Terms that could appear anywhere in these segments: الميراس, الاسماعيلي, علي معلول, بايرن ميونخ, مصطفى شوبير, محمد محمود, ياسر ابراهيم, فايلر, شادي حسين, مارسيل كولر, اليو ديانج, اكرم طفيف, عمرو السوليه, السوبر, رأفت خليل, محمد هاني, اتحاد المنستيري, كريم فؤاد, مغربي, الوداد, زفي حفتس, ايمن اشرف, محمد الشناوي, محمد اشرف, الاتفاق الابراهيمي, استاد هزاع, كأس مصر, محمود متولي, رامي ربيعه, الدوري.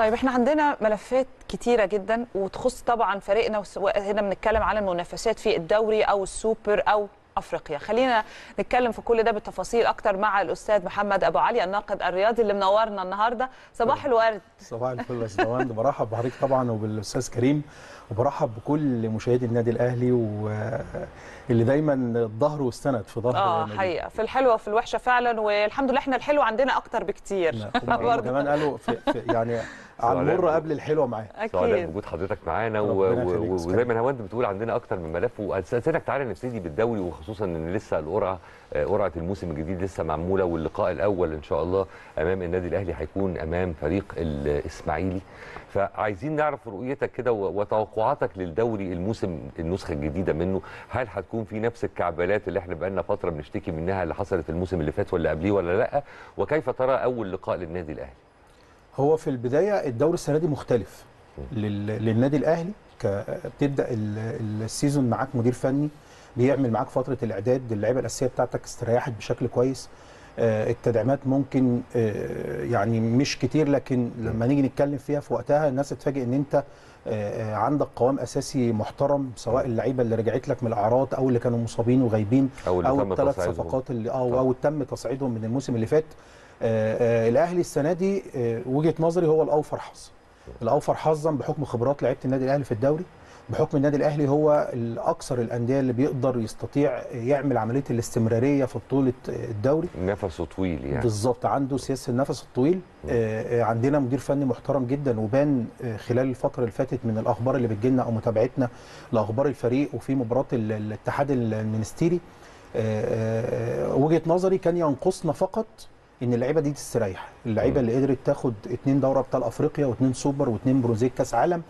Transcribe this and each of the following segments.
طيب احنا عندنا ملفات كتيرة جدا وتخص طبعا فريقنا، وهنا بنتكلم على المنافسات في الدوري او السوبر او افريقيا. خلينا نتكلم في كل ده بالتفاصيل اكتر مع الاستاذ محمد ابو علي الناقد الرياضي اللي منورنا النهارده. صباح الورد. صباح الفل يا استاذ ورد. برحب بحضرتك طبعا وبالاستاذ كريم، وبرحب بكل مشاهدي النادي الاهلي واللي دايما الظهر والسند في ظهر حقيقه في الحلوه وفي الوحشه فعلا، والحمد لله احنا الحلوه عندنا اكتر بكتير كمان. قالوا يعني على المره قبل الحلوه معاك، سعداء بوجود حضرتك معانا، وزي ما انت بتقول عندنا اكتر من ملف. واستاذنك تعالى نبتدي بالدوري، وخصوصا ان لسه قرعه الموسم الجديد لسه معموله، واللقاء الاول ان شاء الله امام النادي الاهلي هيكون امام فريق الاسماعيلي. فعايزين نعرف رؤيتك كده وتوقعاتك للدوري الموسم، النسخه الجديده منه، هل هتكون في نفس الكعبلات اللي احنا بقالنا فتره بنشتكي منها اللي حصلت الموسم اللي فات ولا قبليه ولا لا؟ وكيف ترى اول لقاء للنادي الاهلي؟ هو في البدايه الدوري السنه دي مختلف للنادي الاهلي. بتبدا السيزون معاك مدير فني بيعمل معاك فتره الاعداد، اللعيبه الاساسيه بتاعتك استريحت بشكل كويس، التدعيمات ممكن يعني مش كتير، لكن لما نيجي نتكلم فيها في وقتها الناس تتفاجئ ان انت عندك قوام اساسي محترم، سواء اللعيبه اللي رجعت لك من الاعراض او اللي كانوا مصابين وغايبين او الثلاث صفقات اللي او تم تصعيدهم من الموسم اللي فات. الاهلي السنه دي وجهه نظري هو الاوفر حظ، الاوفر حظا بحكم خبرات لعيبه النادي الاهلي في الدوري، بحكم النادي الاهلي هو الاكثر الانديه اللي بيقدر يستطيع يعمل عمليه الاستمراريه في بطوله الدوري. نفسه طويل يعني. بالظبط، عنده سياسه النفس الطويل. عندنا مدير فني محترم جدا، وبان خلال الفتره اللي فاتت من الاخبار اللي بتجيلنا او متابعتنا لاخبار الفريق وفي مباراه الاتحاد المنستيري. وجهه نظري كان ينقصنا فقط ان اللعيبه دي تستريح، اللعيبه اللي قدرت تاخد 2 دوري ابطال افريقيا و2 سوبر و2 برونزيه كاس عالم،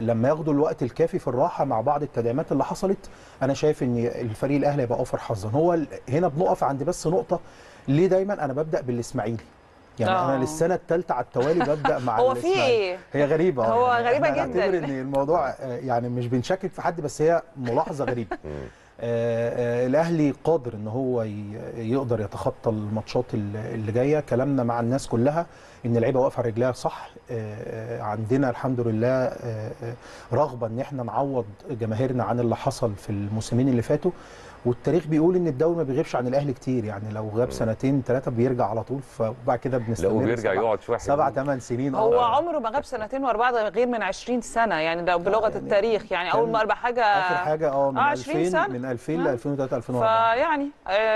لما ياخدوا الوقت الكافي في الراحه مع بعض التدعيمات اللي حصلت، انا شايف ان الفريق الاهلي هيبقى اوفر حظا. هو هنا بنقف عند بس نقطه، ليه دايما انا ببدا بالاسماعيلي؟ يعني انا للسنه الثالثه على التوالي ببدا مع هو في هي غريبه، هو يعني غريبه أنا جدا. اعتبر ان الموضوع يعني مش بنشكك في حد، بس هي ملاحظه غريبه. الاهلي قادر ان هو يقدر يتخطى الماتشات اللي جايه. كلامنا مع الناس كلها ان اللعيبه واقفه على رجلها صح. عندنا الحمد لله رغبه ان احنا نعوض جماهيرنا عن اللي حصل في الموسمين اللي فاتوا، والتاريخ بيقول ان الدوري ما بيغيبش عن الاهلي كتير، يعني لو غاب سنتين ثلاثه بيرجع على طول، فبعد كده بنستمر بيرجع يقعد شويه 7-8 سنين. هو عمره ما غاب سنتين ورا بعض غير من 20 سنه، يعني ده بلغه يعني التاريخ، يعني اول مره حاجه اخر حاجه من 2000 من 2000 ل 2003 2004، فيعني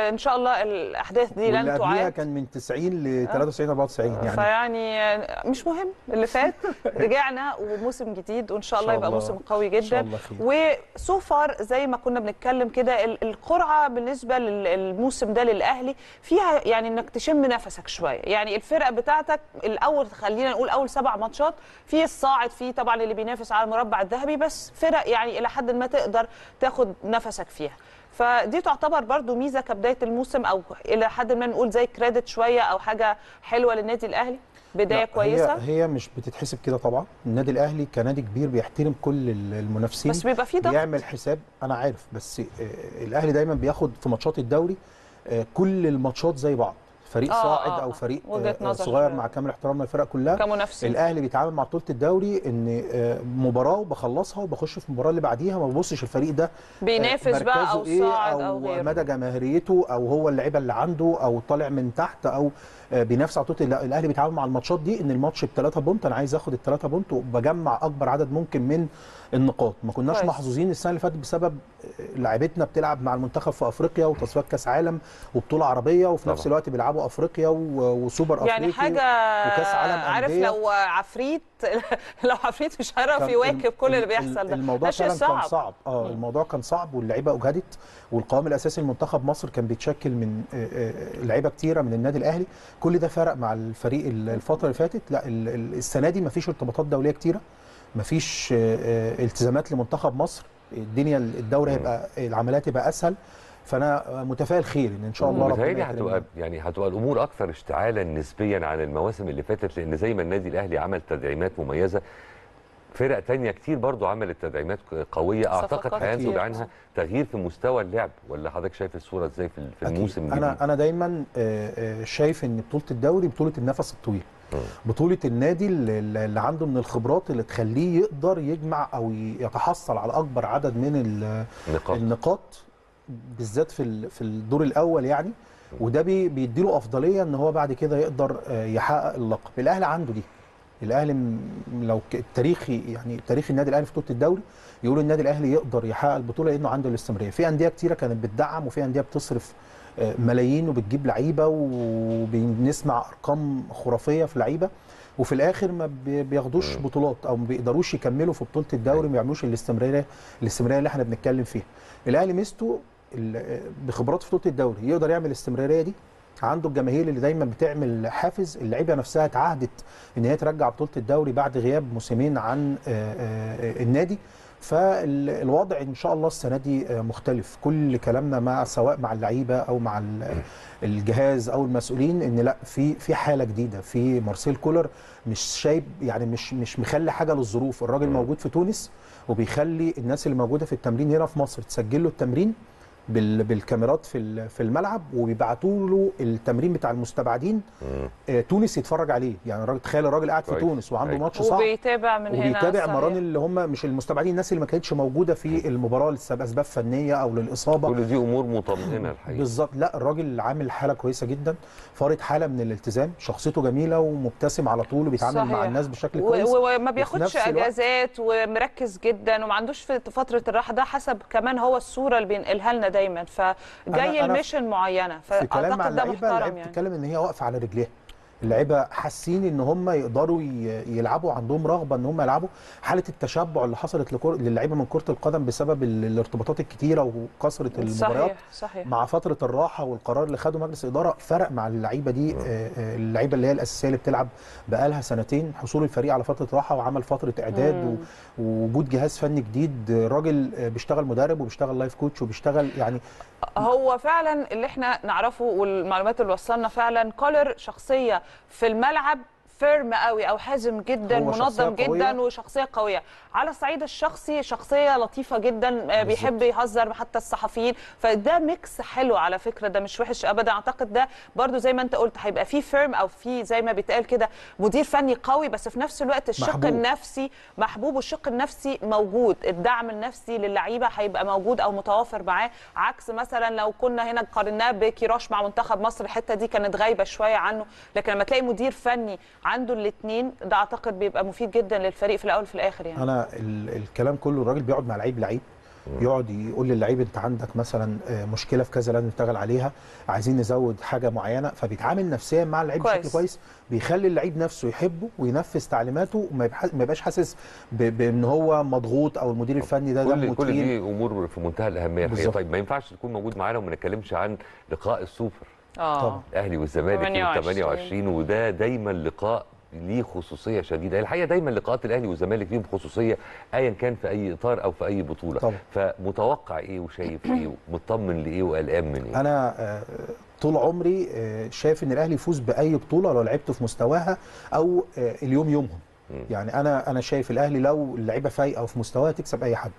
ان شاء الله الاحداث دي لن تعاد. اللي قبلها كان من 90 ل 93 94 يعني، فيعني مش مهم اللي فات. رجعنا وموسم جديد، وان شاء الله يبقى موسم قوي جدا. وسو فار زي ما كنا بنتكلم كده، القرعه بالنسبه للموسم ده للاهلي فيها يعني انك تشم نفسك شويه، يعني الفرقه بتاعتك الاول خلينا نقول اول 7 ماتشات في الصاعد، في طبعا اللي بينافس على المربع الذهبي، بس فرق يعني الى حد ما تقدر تاخد نفسك فيها، فدي تعتبر برضو ميزه كبدايه الموسم، او الى حد ما نقول زي كريدت شويه او حاجه حلوه للنادي الاهلي، بدايه كويسه. هي مش بتتحسب كده طبعا. النادي الاهلي كنادي كبير بيحترم كل المنافسين، بس بيبقى في ضغط بيعمل حساب. انا عارف، بس الاهلي دايما بياخد في ماتشات الدوري كل الماتشات زي بعض، فريق صاعد او فريق صغير، مع كامل احترامنا الفرق كلها كمنافسين. الاهلي بيتعامل مع بطوله الدوري ان مباراه وبخلصها وبخش في المباراه اللي بعديها، ما ببصش الفريق ده بينافس بقى او صاعد او غيره، مدى جماهيريته او هو اللعيبه اللي عنده او طالع من تحت او بينافس على طول. الاهلي بيتعامل مع الماتشات دي ان الماتش ب3 بونت، انا عايز اخد ال3 بونت وبجمع اكبر عدد ممكن من النقاط. ما كناش محظوظين السنه اللي فاتت بسبب لاعيبتنا بتلعب مع المنتخب في افريقيا وتصفيات كاس عالم وبطوله عربيه، وفي نفس الوقت بيلعبوا افريقيا وسوبر افريقيا يعني حاجه وكاس عالم عارف أندية. لو عفريت لو عفريت مش هيعرف يواكب كل اللي بيحصل ده. الموضوع كان صعب. الموضوع كان صعب، واللعيبه اجهدت، والقوام الاساسي لمنتخب مصر كان بيتشكل من لعيبه كتيره من النادي الاهلي. كل ده فرق مع الفريق الفتره اللي فاتت. لا السنه دي مفيش ارتباطات دوليه كتيره، مفيش التزامات لمنتخب مصر، الدنيا الدوري هيبقى العمليات هيبقى اسهل، فانا متفائل خير ان شاء الله ربنا يكرمنا. هتبقى الامور اكثر اشتعالا نسبيا عن المواسم اللي فاتت، لان زي ما النادي الاهلي عمل تدعيمات مميزه، فرق تانية كتير برضو عملت تدعيمات قويه، اعتقد هينتج عنها تغيير في مستوى اللعب. ولا حضرتك شايف الصوره ازاي في الموسم الجديد؟ انا دايما شايف ان بطوله الدوري بطوله النفس الطويل. بطولة النادي اللي عنده من الخبرات اللي تخليه يقدر يجمع أو يتحصل على أكبر عدد من النقاط بالذات في الدور الأول يعني، وده بيديله أفضلية إن هو بعد كده يقدر يحقق اللقب. الأهلي عنده دي، الاهلي لو التاريخي يعني تاريخ النادي الاهلي في بطوله الدوري يقولوا النادي الاهلي يقدر يحقق البطوله لانه عنده الاستمراريه. في انديه كتيره كانت بتدعم وفي انديه بتصرف ملايين وبتجيب لعيبه وبنسمع ارقام خرافيه في لعيبه وفي الاخر ما بياخدوش بطولات او ما بيقدروش يكملوا في بطوله الدوري، ما بيعملوش الاستمراريه اللي احنا بنتكلم فيها. الاهلي ميزته بخبراته في بطوله الدوري يقدر يعمل الاستمراريه دي، عنده الجماهير اللي دايما بتعمل حافز، اللعيبه نفسها اتعهدت ان هي ترجع بطوله الدوري بعد غياب موسمين عن النادي. فالوضع ان شاء الله السنه دي مختلف، كل كلامنا مع سواء مع اللعيبه او مع الجهاز او المسؤولين ان لا في حاله جديده، في مارسيل كولر مش شايب يعني مش مخلي حاجه للظروف، الراجل موجود في تونس وبيخلي الناس اللي موجوده في التمرين هنا في مصر تسجل له التمرين بالكاميرات في الملعب وبيبعتوا له التمرين بتاع المستبعدين تونس يتفرج عليه. يعني الراجل تخيل الراجل قاعد في تونس وعنده ماتش صعب وبيتابع من هنا، وبيتابع مران اللي هم مش المستبعدين، الناس اللي ما كانتش موجوده في المباراه لاسباب فنيه او للاصابه. كل دي امور مطمئنه الحقيقه بالظبط. لا الراجل عامل حاله كويسه جدا، فارض حاله من الالتزام، شخصيته جميله ومبتسم على طول وبيتعامل مع الناس بشكل كويس وما بياخدش اجازات ومركز جدا وما عندوش في فتره الراحه. ده حسب كمان هو الصوره اللي بينقلها لنا دايما، فجاي الميشن معينه، فاعتقد ده محترم. يعني بتتكلم ان هي واقفه على رجليها، اللعيبه حاسين ان هم يقدروا يلعبوا، عندهم رغبه ان هم يلعبوا. حاله التشبع اللي حصلت للعيبه من كره القدم بسبب الارتباطات الكتيره وكثره المباريات مع فتره الراحه والقرار اللي خده مجلس الاداره فرق مع اللعيبه دي. اللعيبه اللي هي الاساسيه اللي بتلعب بقالها سنتين، حصول الفريق على فتره راحه وعمل فتره اعداد ووجود جهاز فني جديد، راجل بيشتغل مدرب وبيشتغل لايف كوتش وبيشتغل يعني هو فعلا اللي احنا نعرفه والمعلومات اللي وصلنا فعلا كولر شخصيه في الملعب فيرم قوي او حازم جدا، منظم جدا وشخصيه قويه. على الصعيد الشخصي شخصيه لطيفه جدا، بيحب يهزر حتى الصحفيين، فده ميكس حلو على فكره، ده مش وحش ابدا. اعتقد ده برضو زي ما انت قلت هيبقى في فيرم او في زي ما بيتقال كده مدير فني قوي، بس في نفس الوقت الشق محبوب. النفسي محبوب، والشق النفسي موجود، الدعم النفسي للعيبه هيبقى موجود او متوافر معاه، عكس مثلا لو كنا هنا قارناه بكيروش مع منتخب مصر، الحته دي كانت غايبه شويه عنه. لكن لما تلاقي مدير فني عنده الاثنين ده اعتقد بيبقى مفيد جدا للفريق في الاول وفي الاخر. يعني انا الكلام كله الراجل بيقعد مع لعيب يقعد يقول للعيب انت عندك مثلا مشكله في كذا لازم نشتغل عليها، عايزين نزود حاجه معينه، فبيتعامل نفسيا مع اللعيب بشكل كويس، بيخلي اللعيب نفسه يحبه وينفذ تعليماته وما يبقاش حاسس بان هو مضغوط او المدير الفني ده دمه تقيل. كل دي امور في منتهى الاهميه الحقيقه. طيب ما ينفعش تكون موجود معانا وما نتكلمش عن لقاء السوبر. الاهلي والزمالك 28 وده دايما لقاء ليه خصوصيه شديده الحقيقه. دايما لقاءات الاهلي والزمالك ليهم خصوصيه ايا كان في اي اطار او في اي بطوله طبعا. فمتوقع ايه وشايف ايه ومطمن لايه وقلقان من ايه؟ انا طول عمري شايف ان الاهلي يفوز باي بطوله لو لعبته في مستواها او اليوم يومهم. يعني انا شايف الاهلي لو اللعيبه فايقه وفي مستواها تكسب اي حد.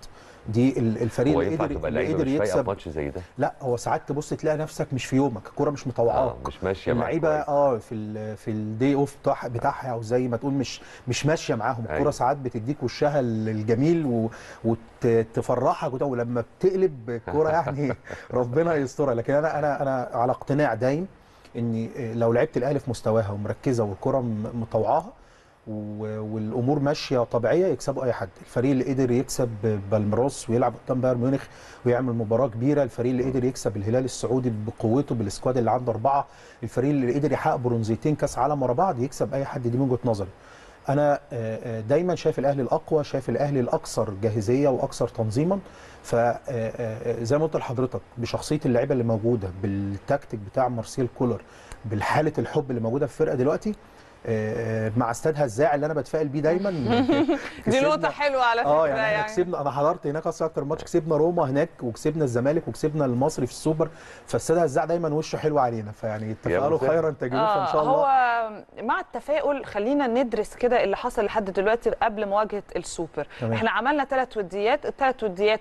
دي الفريق اللي قدر يكسب ماتش زي ده. لا هو ساعات تبص تلاقي نفسك مش في يومك، الكوره مش مطوعاك، مش ماشيه معاك، اللعيبه في الدي اوف بتاعها او زي ما تقول مش ماشيه معاهم الكوره، ساعات بتديك وشها الجميل وتفرحك ولما بتقلب الكوره يعني ربنا يسترها. لكن انا على اقتناع دايم ان لو لعبت الاهلي في مستواها ومركزه والكوره مطوعاها والامور ماشيه طبيعيه يكسبوا اي حد. الفريق اللي قدر يكسب بالميراس ويلعب قدام بايرن ميونخ ويعمل مباراه كبيره، الفريق اللي قدر يكسب الهلال السعودي بقوته بالسكواد اللي عنده 4، الفريق اللي قدر يحقق برونزيتين كاس عالم ورا بعض يكسب اي حد. دي من وجهه نظري. انا دايما شايف الاهلي الاقوى، شايف الاهلي الاكثر جاهزيه واكثر تنظيما. فزي ما قلت لحضرتك بشخصيه اللعيبه اللي موجوده، بالتكتيك بتاع مارسيل كولر، بالحاله الحب اللي موجوده في الفرقه دلوقتي، مع استاد هزاع اللي انا بتفائل بيه دايما. دي نقطه حلوه على فكره. يعني كسبنا، انا حضرت هناك اكتر ماتش، كسبنا روما هناك وكسبنا الزمالك وكسبنا المصري في السوبر، فاستاد هزاع دايما وشه حلو علينا، فيعني تفائلوا خيرا تجدوا ان شاء الله. هو مع التفاؤل خلينا ندرس كده اللي حصل لحد دلوقتي قبل مواجهه السوبر. احنا عملنا 3 وديات، ال3 وديات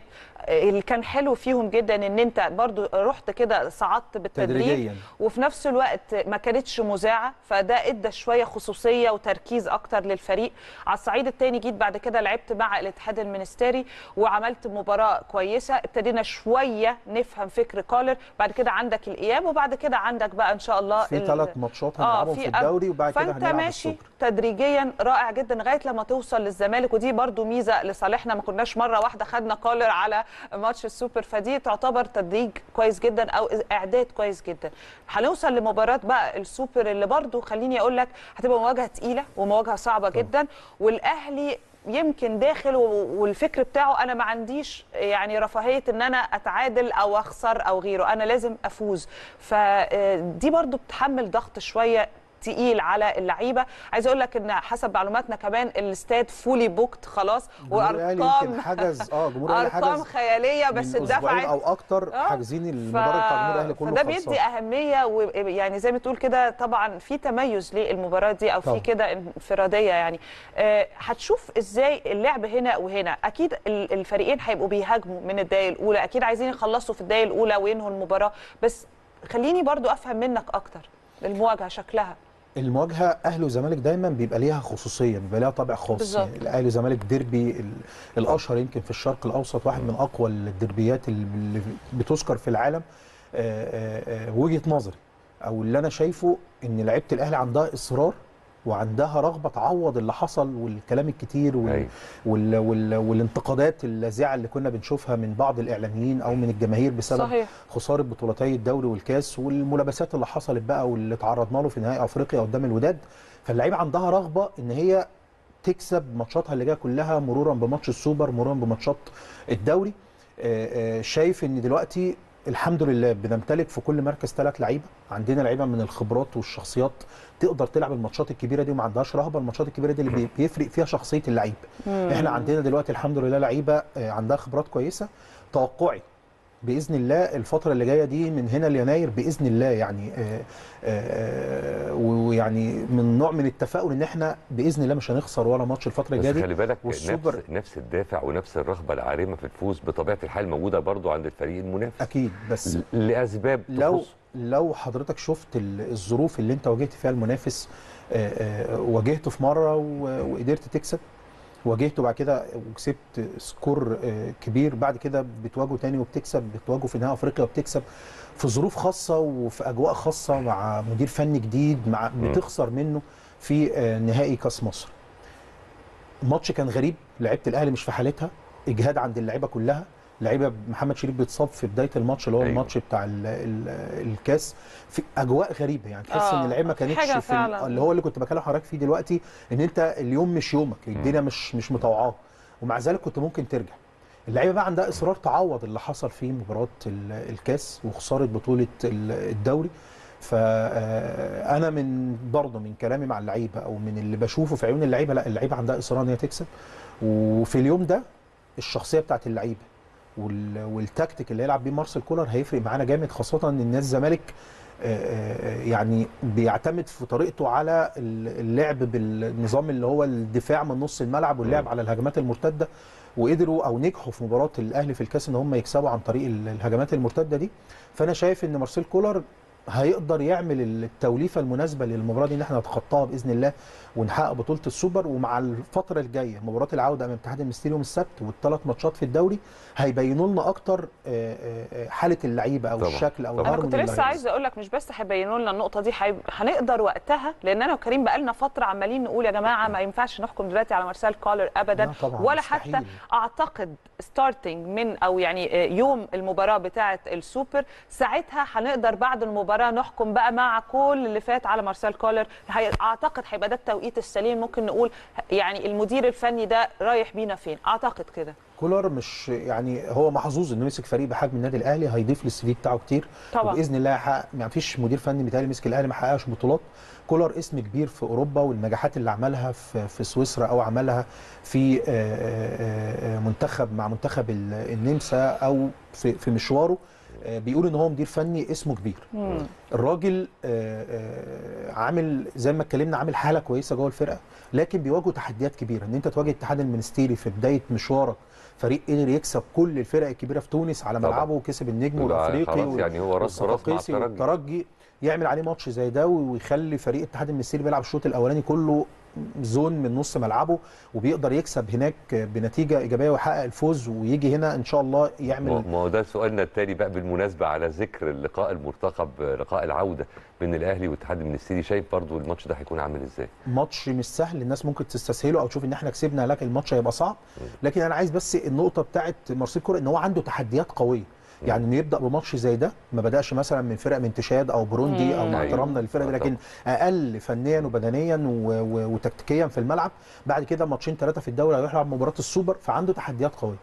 اللي كان حلو فيهم جدا ان انت برضو رحت كده صعدت بالتدريج، وفي نفس الوقت ما كانتش مذاعه، فده ادى شويه خصوصيه وتركيز اكتر للفريق. على الصعيد الثاني جيت بعد كده لعبت مع الاتحاد المنستيري وعملت مباراه كويسه، ابتدينا شويه نفهم فكر كولر. بعد كده عندك الاياب، وبعد كده عندك بقى ان شاء الله في 3 ماتشات هنلعبهم في الدوري، وبعد كده هنلعب ماشي السوبر. تدريجيا رائع جدا لغايه لما توصل للزمالك، ودي برضو ميزه لصالحنا، ما كناش مره واحده خدنا كولر على ماتش السوبر، فدي تعتبر تدريج كويس جدا او اعداد كويس جدا. هنوصل لمباراه بقى السوبر اللي برضو خليني اقول لك هتبقى مواجهه تقيله ومواجهه صعبه جدا، والاهلي يمكن داخل والفكر بتاعه انا ما عنديش يعني رفاهيه ان انا اتعادل او اخسر او غيره، انا لازم افوز، فدي برضو بتحمل ضغط شويه تقيل على اللعيبه. عايز اقول لك ان حسب معلوماتنا كمان الاستاد فولي بوكت خلاص، وارقام حجز ارقام خياليه بس اتدفعت او اكتر حاجزين المباراه بتاع الجمهور الاهلي كله، فده بيدي اهميه، ويعني زي ما تقول كده طبعا في تميز للمباراه دي او في كده انفراديه يعني. هتشوف ازاي اللعب هنا وهنا، اكيد الفريقين هيبقوا بيهاجموا من الدقيقه الاولى، اكيد عايزين يخلصوا في الدقيقه الاولى وينهوا المباراه، بس خليني برضو افهم منك اكتر المواجهه شكلها. المواجهه اهلي وزمالك دايما بيبقى ليها خصوصيه، بيبقى ليها طابع خاص يعني. الاهلي والزمالك ديربي الاشهر يمكن في الشرق الاوسط، واحد من اقوى الديربيات اللي بتذكر في العالم. وجهه نظري او اللي انا شايفه ان لعيبه الاهلي عندها اصرار وعندها رغبه تعوض اللي حصل والكلام الكتير والانتقادات اللاذعه اللي كنا بنشوفها من بعض الاعلاميين او من الجماهير بسبب خساره بطولتي الدوري والكاس والملابسات اللي حصلت بقى واللي تعرضنا له في نهائي افريقيا قدام الوداد. فاللعيبه عندها رغبه ان هي تكسب ماتشاتها اللي جايه كلها، مرورا بماتش السوبر، مرورا بماتشات الدوري. شايف ان دلوقتي الحمد لله بنمتلك في كل مركز 3 لعيبه، عندنا لعيبه من الخبرات والشخصيات تقدر تلعب الماتشات الكبيره دي وما عندهاش رهبه، الماتشات الكبيره دي اللي بيفرق فيها شخصيه اللعيب. احنا عندنا دلوقتي الحمد لله لعيبه عندها خبرات كويسه. توقعي باذن الله الفتره اللي جايه دي من هنا ليناير باذن الله يعني ويعني من نوع من التفاؤل ان احنا باذن الله مش هنخسر ولا ماتش الفتره الجايه دي. خلي بالك نفس الدافع ونفس الرغبه العارمه في الفوز بطبيعه الحال موجوده برضو عند الفريق المنافس اكيد، بس لاسباب لو حضرتك شفت الظروف اللي انت واجهت فيها المنافس، واجهته في مره وقدرت تكسب، واجهته بعد كده وكسبت سكور كبير، بعد كده بتواجهه تاني وبتكسب، بتواجهه في نهائي افريقيا وبتكسب، في ظروف خاصه وفي اجواء خاصه مع مدير فني جديد، مع بتخسر منه في نهائي كاس مصر. الماتش كان غريب، لعيبه الاهلي مش في حالتها، اجهاد عند اللعيبه كلها، لعيبه محمد شريف بيتصاب في بدايه الماتش اللي هو الماتش بتاع الكاس، في اجواء غريبه يعني تحس ان اللعيبه ما كانتش في اللي كنت بكلم حضرتك فيه دلوقتي، ان انت اليوم مش يومك، الدنيا مش متوقعه، ومع ذلك كنت ممكن ترجع. اللعيبه بقى عندها اصرار تعوض اللي حصل في مباراه الكاس وخساره بطوله الدوري. فانا برضه من كلامي مع اللعيبه او من اللي بشوفه في عيون اللعيبه، لا اللعيبه عندها اصرار ان هي تكسب، وفي اليوم ده الشخصيه بتاعت اللعيبه والتكتيك اللي هيلعب بيه مارسيل كولر هيفرق معانا جامد، خاصه ان النادي الزمالك يعني بيعتمد في طريقته على اللعب بالنظام اللي هو الدفاع من نص الملعب واللعب على الهجمات المرتده، وقدروا او نجحوا في مباراه الاهلي في الكاس ان هم يكسبوا عن طريق الهجمات المرتده دي. فانا شايف ان مارسيل كولر هيقدر يعمل التوليفه المناسبه للمباراه دي ان احنا نتخطاها باذن الله ونحقق بطوله السوبر. ومع الفتره الجايه مباراه العوده امام اتحاد المنستيري يوم السبت وال3 ماتشات في الدوري هيبينوا لنا اكتر حاله اللعيبه او الشكل او الهرمون. انا كنت لسه عايزه اقول لك مش بس هيبينوا لنا النقطه دي، هنقدر وقتها، لان انا وكريم بقى لنا فتره عمالين نقول يا جماعه ما ينفعش نحكم دلوقتي على مارسيل كولر ابدا، ولا مستحيل. حتى اعتقد ستارتنج من او يعني يوم المباراه بتاعه السوبر، ساعتها هنقدر بعد المباراه نحكم بقى مع كل اللي فات على مارسيل كولر. اعتقد هيبقى ده التوقيت السليم، ممكن نقول يعني المدير الفني ده رايح بينا فين، اعتقد كده. كولر مش يعني هو محظوظ انه مسك فريق بحجم النادي الاهلي، هيضيف للسي في بتاعه كتير طبعا وباذن الله هيحقق. ما فيش مدير فني بيتهيألي مسك الاهلي ما حققش بطولات. كولر اسم كبير في اوروبا، والنجاحات اللي عملها في سويسرا او عملها في منتخب مع منتخب النمسا او في مشواره بيقول ان هو مدير فني اسمه كبير. الراجل عامل زي ما اتكلمنا، عامل حاله كويسه جوه الفرقه، لكن بيواجهوا تحديات كبيره. ان انت تواجه اتحاد المنستيري في بدايه مشوارك، فريق قدر يكسب كل الفرق الكبيره في تونس على ملعبه وكسب النجم والافريقي يعني هو والصفاقسي والترجي، يعمل عليه ماتش زي ده ويخلي فريق اتحاد المنستيري بيلعب الشوط الاولاني كله زون من نص ملعبه، وبيقدر يكسب هناك بنتيجه ايجابيه ويحقق الفوز، ويجي هنا ان شاء الله يعمل. ما هو ده سؤالنا التالي بقى بالمناسبه، على ذكر اللقاء المرتقب، لقاء العوده بين الاهلي والاتحاد المنستيري، شايف برضو الماتش ده هيكون عامل ازاي؟ ماتش مش سهل، الناس ممكن تستسهله او تشوف ان احنا كسبنا، لكن الماتش هيبقى صعب. لكن انا عايز بس النقطه بتاعت مارسيل كولر ان هو عنده تحديات قويه، يعني انه يبدا بماتش زي ده، ما بداش مثلا من فرق من تشاد او بروندي او مع احترامنا للفرق دي، لكن اقل فنيا وبدنيا وتكتيكيا في الملعب. بعد كده ماتشين ثلاثه في الدوري هيروح يلعب مباراه السوبر، فعنده تحديات قويه.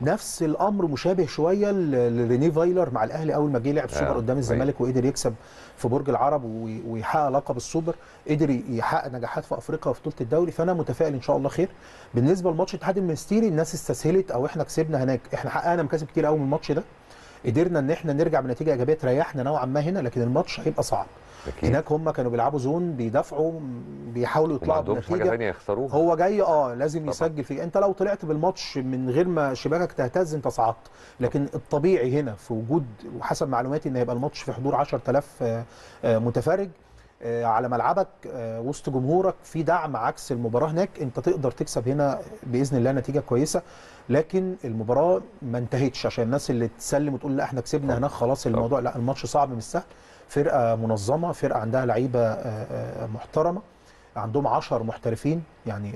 نفس الامر مشابه شويه لريني فايلر مع الاهلي، اول ما جه لعب سوبر قدام الزمالك وقدر يكسب في برج العرب ويحقق لقب السوبر، قدر يحقق نجاحات في افريقيا وبطوله الدوري. فانا متفائل ان شاء الله خير. بالنسبه لماتش الاتحاد المنستيري، الناس استسهلت او احنا كسبنا هناك، احنا حققنا مكاسب كتير قوي من الماتش ده، قدرنا ان احنا نرجع بنتيجه ايجابيه تريحنا نوعا ما هنا، لكن الماتش هيبقى صعب. هناك هم كانوا بيلعبوا زون، بيدافعوا، بيحاولوا يطلعوا بنتيجه، هو جاي لازم يسجل فيه. انت لو طلعت بالماتش من غير ما شباكك تهتز انت صعدت، لكن الطبيعي هنا في وجود، وحسب معلوماتي ان هيبقى الماتش في حضور 10000 متفرج على ملعبك وسط جمهورك، في دعم عكس المباراه هناك، انت تقدر تكسب هنا باذن الله نتيجه كويسه. لكن المباراه ما انتهتش، عشان الناس اللي تسلم وتقول لا احنا كسبنا هناك خلاص الموضوع، لا الماتش صعب مش سهل. فرقه منظمه، فرقه عندها لعيبه محترمه، عندهم 10 محترفين، يعني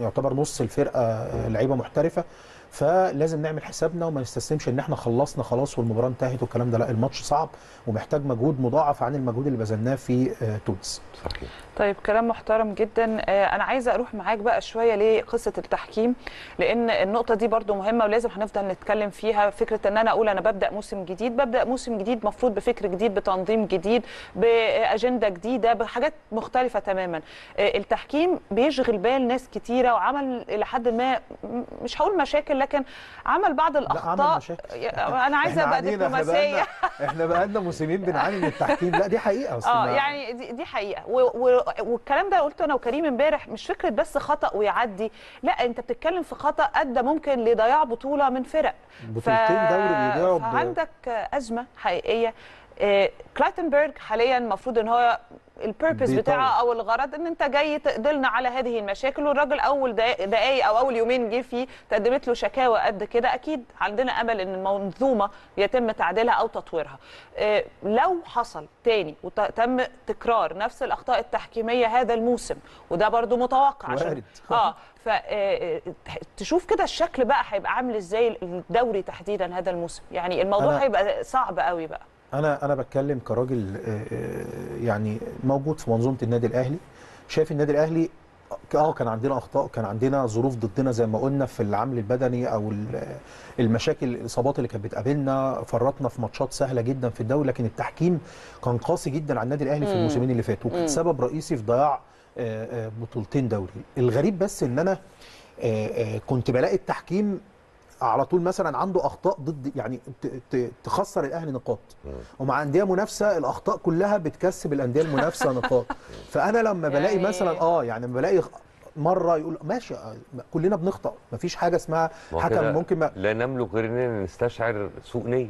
يعتبر نص الفرقه لعيبه محترفه، فلازم نعمل حسابنا وما نستسلمش ان احنا خلصنا خلاص والمباراه انتهت والكلام ده، لا الماتش صعب ومحتاج مجهود مضاعف عن المجهود اللي بذلناه في تونس. صحيح. طيب كلام محترم جدا. انا عايزه اروح معاك بقى شويه لقصه التحكيم، لان النقطه دي برده مهمه ولازم هنفضل نتكلم فيها. فكره ان انا اقول انا ببدا موسم جديد مفروض بفكر جديد، بتنظيم جديد، باجنده جديده، بحاجات مختلفه تماما. التحكيم بيشغل بال ناس كتيره، وعمل لحد ما مش هقول مشاكل، لكن عمل بعض الاخطاء. انا عايزه ابقى دبلوماسيه، احنا بقالنا موسمين بنعاني من التحكيم، لا دي حقيقه اصلا. يعني دي حقيقه، والكلام ده قلته انا وكريم امبارح، مش فكره بس خطا ويعدي، لا انت بتتكلم في خطا ادى ممكن لضياع بطوله من فرق، بطولتين دوري بيضيعوا، فعندك ازمه حقيقيه. كلاتنبرج حاليا المفروض ان هو البيربز بتاعه او الغرض ان انت جاي تقدلنا على هذه المشاكل، والراجل اول دقايق او اول يومين جه فيه تقدمت له شكاوى قد كده. اكيد عندنا امل ان المنظومه يتم تعديلها او تطويرها. لو حصل تاني وتم تكرار نفس الاخطاء التحكيميه هذا الموسم، وده برضو متوقع عشان فتشوف كده الشكل بقى هيبقى عامل ازاي الدوري تحديدا هذا الموسم، يعني الموضوع هيبقى صعب قوي بقى. أنا بتكلم كراجل يعني موجود في منظومة النادي الأهلي، شايف النادي الأهلي كان عندنا أخطاء، كان عندنا ظروف ضدنا زي ما قلنا في العمل البدني أو المشاكل، الإصابات اللي كانت بتقابلنا، فرطنا في ماتشات سهلة جدا في الدوري، لكن التحكيم كان قاسي جدا على النادي الأهلي في الموسمين اللي فاتوا، وكان سبب رئيسي في ضياع بطولتين دوري. الغريب بس إن أنا كنت بلاقي التحكيم على طول مثلا عنده اخطاء ضد، يعني تخسر الاهلي نقاط، ومع انديه منافسه الاخطاء كلها بتكسب الانديه المنافسه نقاط. فانا لما بلاقي مثلا لما بلاقي مره يقول ماشي كلنا بنخطأ، مفيش حاجه اسمها حكم ممكن لا نملك غير اننا نستشعر سوء نيه.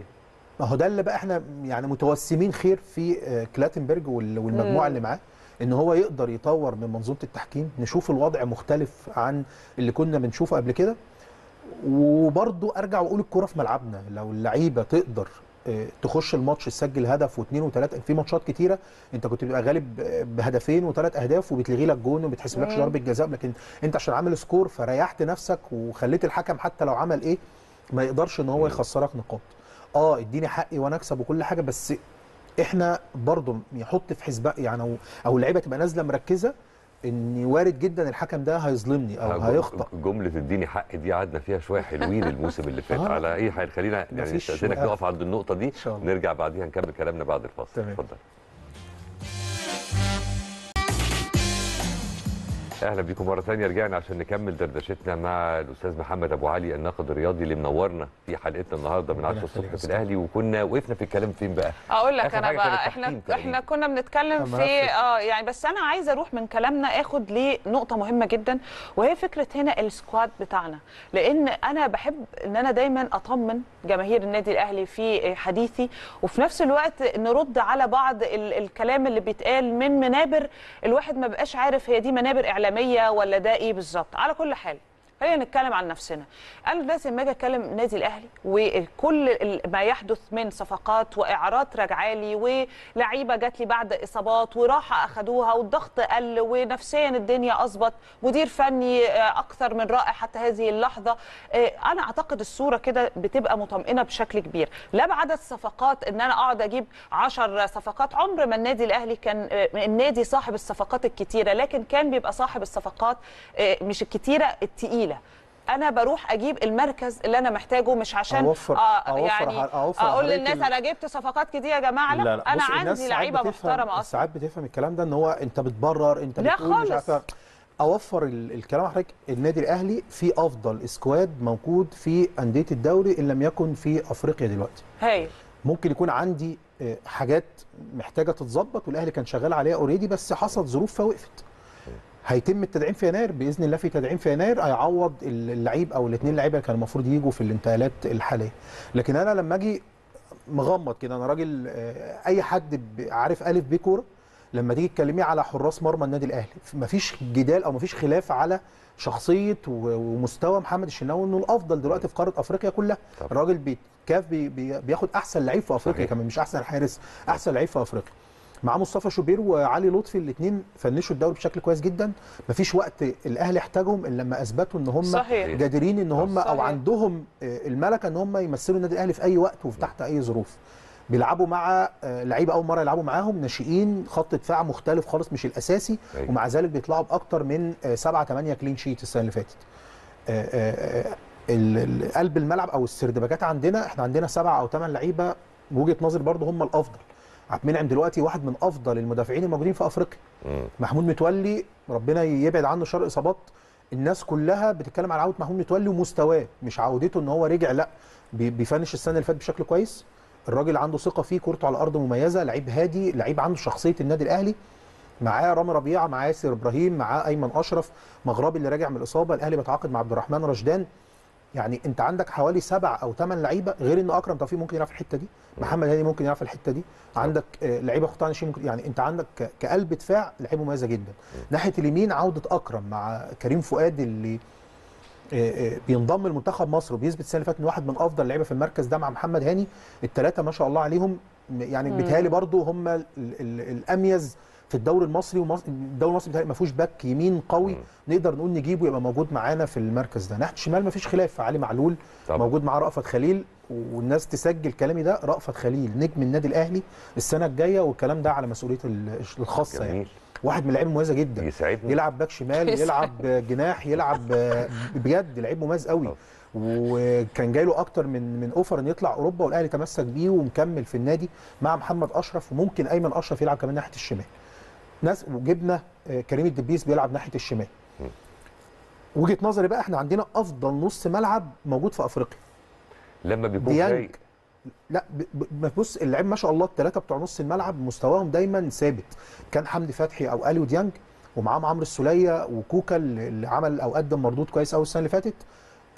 ما هو ده اللي بقى احنا يعني متوسمين خير في كلاتنبرج والمجموعه اللي معاه، ان هو يقدر يطور من منظومه التحكيم، نشوف الوضع مختلف عن اللي كنا بنشوفه قبل كده. وبرضه ارجع واقول الكرة في ملعبنا، لو اللعيبه تقدر تخش الماتش تسجل هدف واثنين وثلاثه، في ماتشات كتيره انت كنت بتبقى غالب بهدفين وثلاث اهداف وبتلغي لك جون وبتحسب لكش ضربه جزاء، لكن انت عشان عامل سكور فريحت نفسك وخليت الحكم حتى لو عمل ايه ما يقدرش ان هو يخسرك نقاط. اديني حقي وانا اكسب وكل حاجه، بس احنا برضه يحط في حسبه يعني، او اللعيبه تبقى نازله مركزه ان وارد جدا الحكم ده هيظلمني او هيخطأ. جمله اديني حق دي قعدنا فيها شويه حلوين الموسم اللي فات. على اي حال خلينا يعني نستاذنك نقف عند النقطه دي، نرجع بعديها نكمل كلامنا بعد الفاصل. اتفضل. اهلا بيكم مره ثانيه. رجعنا عشان نكمل دردشتنا مع الاستاذ محمد ابو علي الناقد الرياضي اللي منورنا في حلقتنا النهارده من 10 الصبح في الاهلي. وكنا وقفنا في الكلام فين بقى؟ اقول لك انا بقى احنا كنا بنتكلم في يعني بس انا عايزه اروح من كلامنا اخد لنقطه مهمه جدا، وهي فكره هنا السكواد بتاعنا، لان انا بحب ان انا دايما اطمن جماهير النادي الاهلي في حديثي، وفي نفس الوقت نرد على بعض الكلام اللي بيتقال من منابر الواحد ما بقاش عارف هي دي منابر اعلاميه ولا ده ايه بالظبط. على كل حال خلينا نتكلم عن نفسنا. انا لازم اجي اتكلم النادي الاهلي وكل ما يحدث من صفقات واعارات رجعالي ولعيبه جات لي بعد اصابات وراحه اخدوها والضغط قل ونفسيا الدنيا اظبط، مدير فني اكثر من رائع حتى هذه اللحظه. انا اعتقد الصوره كده بتبقى مطمئنه بشكل كبير، لا بعدد صفقات ان انا اقعد اجيب 10 صفقات. عمر ما النادي الاهلي كان النادي صاحب الصفقات الكتيره، لكن كان بيبقى صاحب الصفقات مش الكتيره التقيله. انا بروح اجيب المركز اللي انا محتاجه، مش عشان أوفر اقول للناس انا جبت صفقات كتير يا جماعه. لا، لا. انا عندي لعيبه محترمه اصلا. ساعات بتفهم الكلام ده ان هو انت بتبرر، انت بتقول مش عارف. اوفر الكلام حضرتك. النادي الاهلي في افضل اسكواد موجود في انديه الدوري ان لم يكن في افريقيا دلوقتي. هايل. ممكن يكون عندي حاجات محتاجه تتظبط والاهلي كان شغال عليها اوريدي، بس حصلت ظروف فوقفت. هيتم التدعيم في يناير باذن الله، في تدعيم في يناير هيعوض اللعيب او الاثنين لعيبه اللي كانوا المفروض يجوا في الانتقالات الحاليه. لكن انا لما اجي مغمض كده، انا راجل اي حد عارف الف ب كوره، لما تيجي تكلميه على حراس مرمى النادي الاهلي مفيش جدال او مفيش خلاف على شخصيه ومستوى محمد الشناوي انه الافضل دلوقتي في قاره افريقيا كلها. الراجل بيتكاف بياخد احسن لعيب في افريقيا كمان، مش احسن حارس، احسن لعيب في افريقيا. مع مصطفى شوبير وعلي لطفي الاثنين فنشوا الدوري بشكل كويس جدا. مفيش وقت الاهلي احتاجهم الا لما اثبتوا ان هم قادرين ان هم او عندهم الملكه ان هم يمثلوا النادي الاهلي في اي وقت وفي تحت اي ظروف. بيلعبوا مع لعيبه اول مره يلعبوا معاهم، ناشئين، خط دفاع مختلف خالص مش الاساسي، ومع ذلك بيطلعوا باكثر من 7-8 كلين شيت السنه اللي فاتت. قلب الملعب او السردباكات عندنا، احنا عندنا 7 أو 8 لعيبه بوجهه نظري برضه هم الافضل. عبد المنعم دلوقتي واحد من افضل المدافعين الموجودين في افريقيا. محمود متولي ربنا يبعد عنه شر اصابات. الناس كلها بتتكلم على عوده محمود متولي ومستواه، مش عودته ان هو رجع، لا بيفنش السنه اللي فاتت بشكل كويس. الراجل عنده ثقه فيه، كورته على الارض مميزه، لعيب هادي، لعيب عنده شخصيه النادي الاهلي. معاه رامي ربيعه، معاه ياسر ابراهيم، معاه ايمن اشرف، مغربي اللي راجع من الاصابه، الاهلي بيتعاقد مع عبد الرحمن رشدان. يعني انت عندك حوالي 7 أو 8 لعيبه، غير ان اكرم طفيف ممكن يلعب في الحته دي، محمد هاني ممكن يلعب في الحته دي، عندك لعيبه خطان شيء ممكن. يعني انت عندك كقلب دفاع لعيبه مميزه جدا. ناحيه اليمين عوده اكرم مع كريم فؤاد اللي بينضم لمنتخب مصر وبيثبت السنه اللي فاتت ان واحد من افضل اللعيبه في المركز ده مع محمد هاني. الثلاثه ما شاء الله عليهم، يعني بيتهيألي برضه هم الاميز في الدوري المصري. والدوري المصري ما فيهوش باك يمين قوي نقدر نقول نجيبه يبقى موجود معانا في المركز ده. ناحيه الشمال ما فيش خلاف، علي معلول موجود معاه رأفت خليل، والناس تسجل كلامي ده، رأفت خليل نجم النادي الاهلي السنه الجايه، والكلام ده على مسؤوليه الخاصه. جميل. يعني واحد من اللعيبه المميزه جدا، يساعدني. يلعب باك شمال، يلعب جناح، يلعب بجد لعيب مميز قوي. وكان جاي له اكتر من اوفر ان يطلع اوروبا، والاهلي تمسك بيه ومكمل في النادي مع محمد اشرف، وممكن ايمن اشرف يلعب كمان ناحيه الشمال. ناس وجبنا كريم الدبيس بيلعب ناحيه الشمال. وجهه نظري بقى احنا عندنا افضل نص ملعب موجود في افريقيا. لما بيكون جاي لا بص اللعيب ما شاء الله الثلاثه بتوع نص الملعب مستواهم دايما ثابت، كان حمدي فتحي او اليو ديانج، ومعاهم عمرو السوليه وكوكا اللي عمل او قدم مردود كويس قوي السنه اللي فاتت.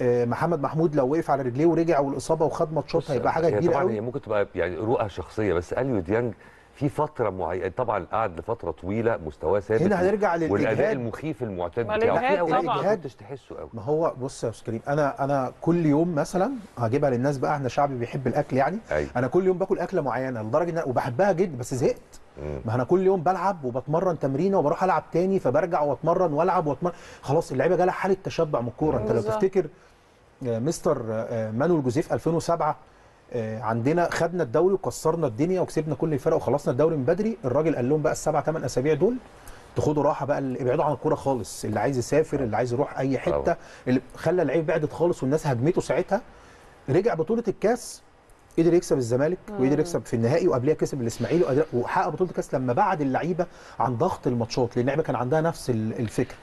محمد محمود لو وقف على رجليه ورجع والاصابه وخد ماتشات هيبقى حاجه كبيره قوي. ممكن تبقى يعني رؤى شخصيه، بس اليو ديانج في فترة معينة طبعا قعد لفترة طويلة مستواه ثابت. هنا هنرجع للإجهاد والأداء المخيف المعتاد بتاعه. في الإجهاد مش تحسه قوي. ما هو بص يا أستاذ كريم، أنا كل يوم مثلا هجيبها للناس بقى، احنا شعبي بيحب الأكل يعني. أيوة. أنا كل يوم باكل أكلة معينة لدرجة إن وبحبها جدا بس زهقت. ما أنا كل يوم بلعب وبتمرن تمرينة وبروح ألعب تاني، فبرجع وأتمرن وألعب وأتمرن، خلاص اللعيبة جالها حالة تشبع من الكورة. أنت لو تفتكر مستر مانويل جوزيف 2007 عندنا، خدنا الدوري وكسرنا الدنيا وكسبنا كل الفرق وخلصنا الدوري من بدري. الراجل قال لهم بقى ال7-8 اسابيع دول تاخدوا راحه بقى، ابعدوا عن الكوره خالص، اللي عايز يسافر، اللي عايز يروح اي حته، اللي خلى اللعيب بعدت خالص والناس هجمته ساعتها. رجع بطوله الكاس قدر يكسب الزمالك وقدر يكسب في النهائي، وقبلها كسب الاسماعيلي وحقق بطوله الكاس لما بعد اللعيبه عن ضغط الماتشات، لان اللعيبه كان عندها نفس الفكره.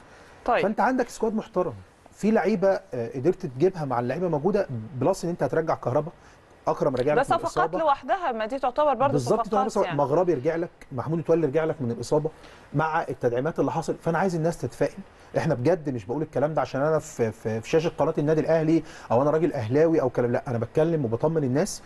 طيب. فانت عندك سكواد محترم في لعيبه قدرت تجيبها مع اللعيبه موجوده، بلس ان انت هترجع كهرباء، اكرم رجع لك من الاصابه، ده صفقات لوحدها، ما دي تعتبر برضه صفقات يعني. مغربي رجع لك، محمود متولي رجع لك من الاصابه مع التدعيمات اللي حصل. فانا عايز الناس تتفائل، احنا بجد مش بقول الكلام ده عشان انا في شاشه قناه النادي الاهلي او انا راجل اهلاوي او كلام، لا انا بتكلم وبطمن الناس.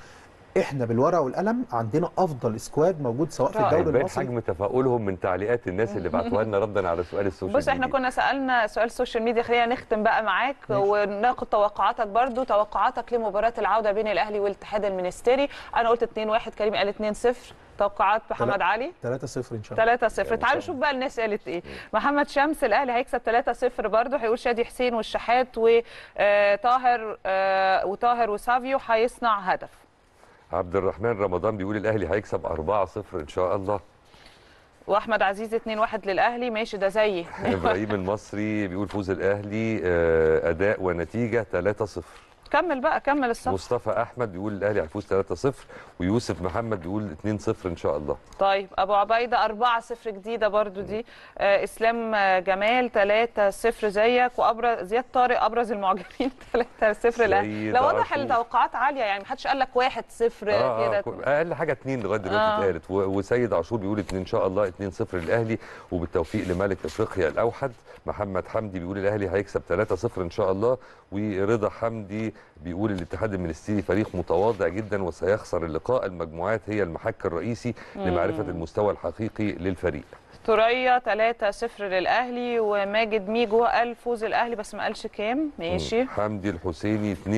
احنا بالورقه والقلم عندنا افضل سكواد موجود سواء في الدوري المصري. حجم تفاؤلهم من تعليقات الناس اللي بعتوها لنا ردا على سؤال السوشيال ميديا. بص احنا كنا سالنا سؤال السوشيال ميديا، خلينا نختم بقى معاك وناخد توقعاتك برضو، توقعاتك لمباراه العوده بين الاهلي والاتحاد المنستيري. انا قلت 2-1، كريم قال 2-0، توقعات محمد علي 3-0 ان شاء الله. 3-0، تعالوا نشوف بقى الناس قالت ايه. محمد شمس الاهلي هيكسب 3-0 برضه، هيقول شادي حسين والشحات وطاهر وسافيو هيصنع هدف. عبد الرحمن رمضان بيقول الاهلي هيكسب 4-0 ان شاء الله. واحمد عزيز 2-1 للاهلي، ماشي ده زي ابراهيم المصري بيقول فوز الاهلي اداء ونتيجه 3-0. كمل بقى، كمل الصفر. مصطفى احمد بيقول الاهلي هيفوز 3-0، ويوسف محمد بيقول 2-0 ان شاء الله. طيب ابو عبيده 4-0 جديده برضو دي. اسلام جمال 3-0 زيك، وابرز زياد طارق ابرز المعجبين 3-0 الاهلي. لو واضح التوقعات عاليه يعني، ما حدش قال لك 1-0 كده، اقل حاجه 2 لغايه دلوقتي اتقالت. وسيد عاشور بيقول 2 ان شاء الله، 2-0 للاهلي وبالتوفيق لملك افريقيا الاوحد. محمد حمدي بيقول الاهلي هيكسب 3-0 ان شاء الله. ورضا حمدي بيقول الاتحاد المنستيري فريق متواضع جدا وسيخسر اللقاء، المجموعات هي المحك الرئيسي لمعرفة المستوى الحقيقي للفريق. ثريا 3-0 للاهلي. وماجد ميجو قال فوز الاهلي بس ما قالش كام، ماشي. حمدي الحسيني 2-1،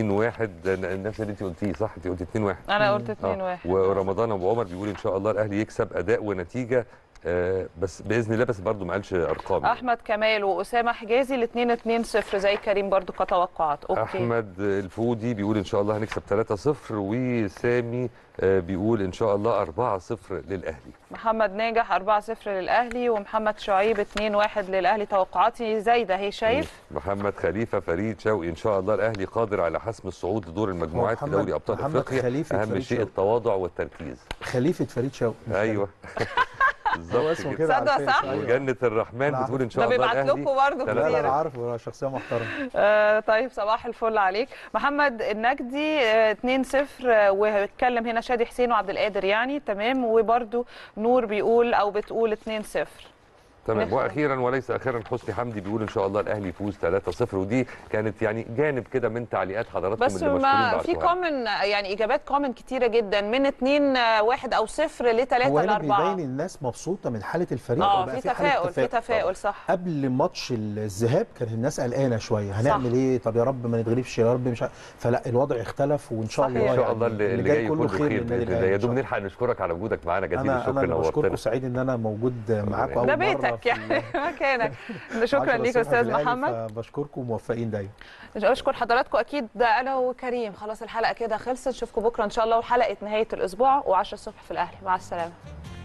النفس اللي انت قلتيه صح، انت قلت 2-1 انا قلت 2-1. ورمضان ابو عمر بيقول ان شاء الله الاهلي يكسب اداء ونتيجه بس باذن الله، بس برضه ما قالش ارقام. احمد كمال واسامه حجازي الاثنين 2-0 زي كريم برضه كتوقعات. اوكي. احمد الفودي بيقول ان شاء الله هنكسب 3-0، وسامي بيقول ان شاء الله 4-0 للاهلي. محمد ناجح 4-0 للاهلي، ومحمد شعيب 2-1 للاهلي. توقعاتي زايده اهي، شايف. محمد خليفه فريد شوقي ان شاء الله الاهلي قادر على حسم الصعود لدور المجموعات في دوري ابطال افريقيا، اهم شيء التواضع والتركيز. خليفه فريد شوقي، ايوه بالظبط كده، صح. وجنة الرحمن بتقول ان شاء الله الاهلي. طب بيبعت لكم برضه كتير، انا عارفه شخصيه محترمه. طيب صباح الفل عليك. محمد النجدي 2-0، وهيتكلم هنا شادي حسين وعبد القادر يعني، تمام. وبرده نور بيقول او بتقول 2-0 تمام. واخيرا وليس اخيرا حسني حمدي بيقول ان شاء الله الاهلي يفوز 3-0. ودي كانت يعني جانب كده من تعليقات حضراتكم بس اللي مشكورين بس في كومن يعني، اجابات كومن كتيره جدا من 2-1 او 0 ل 3-4. هو بيبين الناس مبسوطه من حاله الفريق، في تفاؤل، في تفاؤل صح. قبل ماتش الذهاب كان الناس قلقانه شويه، هنعمل ايه، طب يا رب ما نتغلبش، يا رب مش فلا الوضع اختلف، وان شاء الله ان شاء الله اللي جاي كله خير. يا دوب نلحق نشكرك على وجودك معانا، جزيل الشكر، نورتنا. انا بشكرك، سعيد ان انا موجود معاكم اول مره يعني مكانك. شكرا ليك استاذ محمد، بشكركم وموفقين دايما. اشكر حضراتكم اكيد. ده انا وكريم، خلاص الحلقه كده خلصت، نشوفكم بكره ان شاء الله وحلقه نهايه الاسبوع و10 الصبح في الاهلي. مع السلامه.